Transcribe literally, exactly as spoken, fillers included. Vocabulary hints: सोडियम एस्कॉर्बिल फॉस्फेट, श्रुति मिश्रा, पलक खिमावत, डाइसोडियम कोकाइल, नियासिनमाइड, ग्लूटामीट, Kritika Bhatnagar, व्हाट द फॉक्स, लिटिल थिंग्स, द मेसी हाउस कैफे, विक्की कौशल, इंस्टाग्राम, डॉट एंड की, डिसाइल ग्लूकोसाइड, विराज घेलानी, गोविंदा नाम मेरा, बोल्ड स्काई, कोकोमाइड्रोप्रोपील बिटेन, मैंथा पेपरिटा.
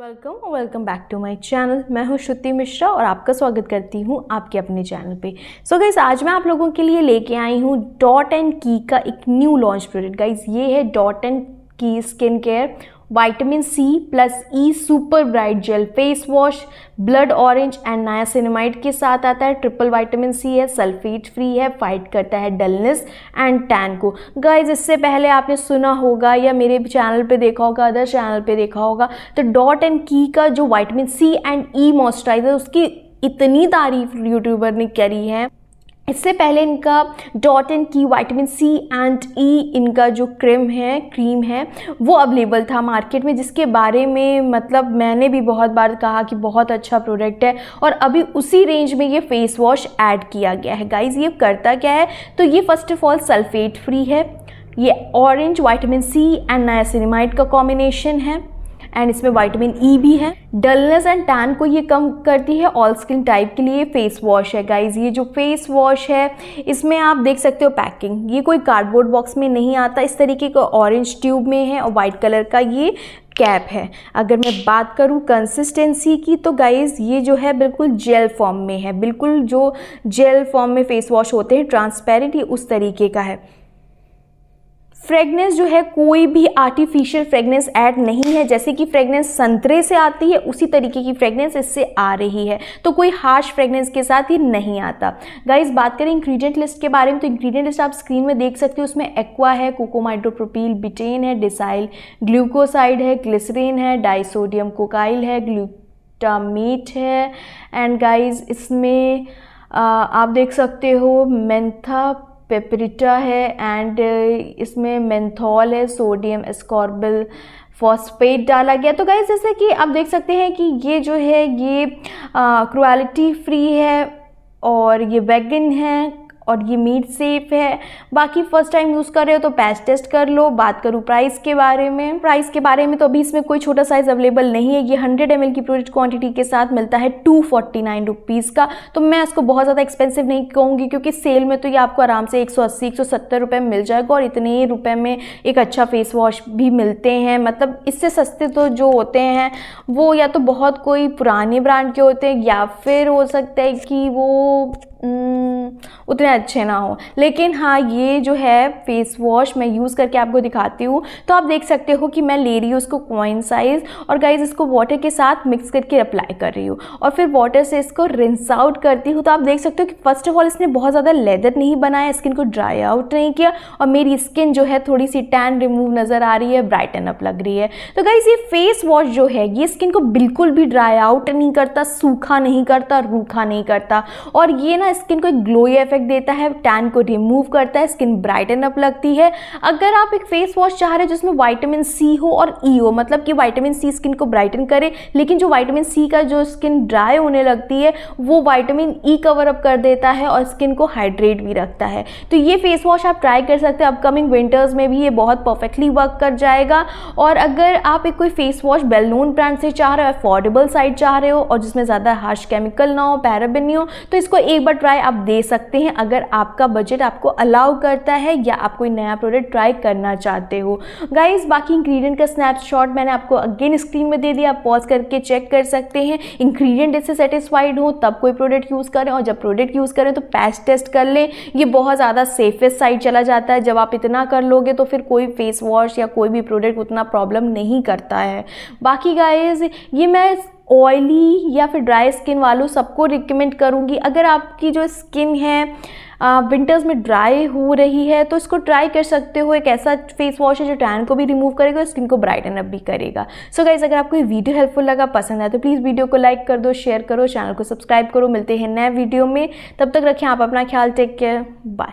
Welcome welcome back to my channel. मैं हूँ श्रुति मिश्रा और आपका स्वागत करती हूँ आपके अपने चैनल पे। सो so गाइज़, आज मैं आप लोगों के लिए लेके आई हूँ डॉट एंड की का एक न्यू लॉन्च प्रोडक्ट। गाइज़ ये है डॉट एंड की skin care vitamin C plus E super bright gel face wash, blood orange and नियासिनमाइड के साथ आता है। ट्रिपल वाइटामिन सी है, सल्फेट फ्री है, फाइट करता है डलनेस एंड टैन को। गाइज इससे पहले आपने सुना होगा या मेरे चैनल पे देखा होगा, अदर चैनल पे देखा होगा, तो डॉट एंड की का जो vitamin C and E moisturiser उसकी इतनी तारीफ यूट्यूबर ने करी है। इससे पहले इनका डॉट एंड की vitamin C and E इनका जो क्रीम है क्रीम है वो अवेलेबल था मार्केट में, जिसके बारे में मतलब मैंने भी बहुत बार कहा कि बहुत अच्छा प्रोडक्ट है। और अभी उसी रेंज में ये फेस वॉश ऐड किया गया है। गाइज़ ये करता क्या है, तो ये first of all sulphate free है, ये orange vitamin C and नियासिनमाइड का कॉम्बिनेशन है एंड इसमें विटामिन ई e भी है। डलनेस एंड टैन को ये कम करती है। ऑल स्किन टाइप के लिए फेस वॉश है। गाइज ये जो फेस वॉश है इसमें आप देख सकते हो पैकिंग, ये कोई कार्डबोर्ड बॉक्स में नहीं आता, इस तरीके का ऑरेंज ट्यूब में है और वाइट कलर का ये कैप है। अगर मैं बात करूं कंसिस्टेंसी की तो गाइज ये जो है बिल्कुल जेल फॉर्म में है, बिल्कुल जो जेल फॉर्म में फेस वॉश होते हैं ट्रांसपेरेंट ये उस तरीके का है। फ्रेगनेंस जो है कोई भी आर्टिफिशियल फ्रेगनेंस ऐड नहीं है, जैसे कि फ्रेगनेंस संतरे से आती है उसी तरीके की फ्रेगनेंस इससे आ रही है, तो कोई हार्श फ्रेगनेंस के साथ ये नहीं आता। गाइस बात करें इंग्रेडिएंट लिस्ट के बारे में, तो इंग्रेडिएंट लिस्ट आप स्क्रीन में देख सकते हो। उसमें एक्वा है, कोकोमाइड्रोप्रोपील बिटेन है, डिसाइल ग्लूकोसाइड है, ग्लिसरीन है, डाइसोडियम कोकाइल है, ग्लूटामीट है एंड गाइज इसमें आ, आप देख सकते हो मैंथा पेपरिटा है एंड इसमें मेंथॉल है, सोडियम एस्कॉर्बिल फॉस्फेट डाला गया। तो गाइज जैसे कि आप देख सकते हैं कि ये जो है ये क्रुएल्टी फ्री है और ये वेगन है और ये मीट सेफ है। बाकी फर्स्ट टाइम यूज़ कर रहे हो तो पैच टेस्ट कर लो। बात करूँ प्राइस के बारे में प्राइस के बारे में तो अभी इसमें कोई छोटा साइज़ अवेलेबल नहीं है। ये हंड्रेड एम एल की प्रोडक्ट क्वांटिटी के साथ मिलता है टू फोर्टी नाइन रुपीज़ का, तो मैं इसको बहुत ज़्यादा एक्सपेंसिव नहीं कहूँगी क्योंकि सेल में तो ये आपको आराम से एक सौ अस्सी एक सौ सत्तर रुपये में मिल जाएगा और इतने ही रुपये में एक अच्छा फेस वॉश भी मिलते हैं। मतलब इससे सस्ते तो जो होते हैं वो या तो बहुत कोई पुराने ब्रांड के होते हैं या फिर हो सकता है कि वो उतने अच्छे ना हो, लेकिन हाँ ये जो है फेस वॉश मैं यूज़ करके आपको दिखाती हूँ। तो आप देख सकते हो कि मैं ले रही हूँ उसको कॉइन साइज़ और गाइज इसको वाटर के साथ मिक्स करके अप्लाई कर रही हूँ और फिर वाटर से इसको रिंस आउट करती हूँ। तो आप देख सकते हो कि फर्स्ट ऑफ ऑल इसने बहुत ज़्यादा लेदर नहीं बनाया, स्किन को ड्राई आउट नहीं किया और मेरी स्किन जो है थोड़ी सी टैन रिमूव नज़र आ रही है, ब्राइटन अप लग रही है। तो गाइज ये फेस वॉश जो है ये स्किन को बिल्कुल भी ड्राई आउट नहीं करता, सूखा नहीं करता, रूखा नहीं करता और ये ना स्किन को एक ग्लोई इफेक्ट देता है, टैन को रिमूव करता है, स्किन ब्राइटन अप लगती है। अगर आप एक फेस वॉश चाह रहे हो जिसमें विटामिन सी हो और ई हो, मतलब कि विटामिन सी स्किन को ब्राइटन करे लेकिन जो विटामिन सी का जो स्किन ड्राई होने लगती है वो विटामिन ई कवर अप कर देता है और स्किन को हाइड्रेट भी रखता है, तो ये फेस वॉश आप ट्राई कर सकते हो। अपकमिंग विंटर्स में भी ये बहुत परफेक्टली वर्क कर जाएगा। और अगर आप एक कोई face wash well known brand से चाह रहे हो, अफोर्डेबल साइड चाह रहे हो और जिसमें ज़्यादा हार्श केमिकल ना हो, पैराबेन नहीं हो, तो इसको एक बार ट्राई आप दे सकते हैं अगर आपका बजट आपको अलाउ करता है या आप कोई नया प्रोडक्ट ट्राई करना चाहते हो। गाइस बाकी इंग्रेडिएंट का स्नैपशॉट मैंने आपको अगेन स्क्रीन में दे दिया, आप पॉज करके चेक कर सकते हैं। इंग्रेडिएंट इससे सेटिस्फाइड हो तब कोई प्रोडक्ट यूज़ करें और जब प्रोडक्ट यूज़ करें तो पैच टेस्ट कर लें। ये बहुत ज़्यादा सेफेस्ट साइड चला जाता है। जब आप इतना कर लोगे तो फिर कोई फेस वॉश या कोई भी प्रोडक्ट उतना प्रॉब्लम नहीं करता है। बाकी गाइज ये मैं ऑयली या फिर ड्राई स्किन वालों सबको रिकमेंड करूँगी। अगर आपकी जो स्किन है विंटर्स में ड्राई हो रही है तो इसको ट्राई कर सकते हो। एक ऐसा फेस वॉश है जो टैन को भी रिमूव करेगा और स्किन को ब्राइटन अप भी करेगा। सो गाइस अगर आपको ये वीडियो हेल्पफुल लगा, पसंद आया तो प्लीज़ वीडियो को लाइक कर दो, शेयर करो, चैनल को सब्सक्राइब करो। मिलते हैं नए वीडियो में, तब तक रखें आप अपना ख्याल। Take care, bye.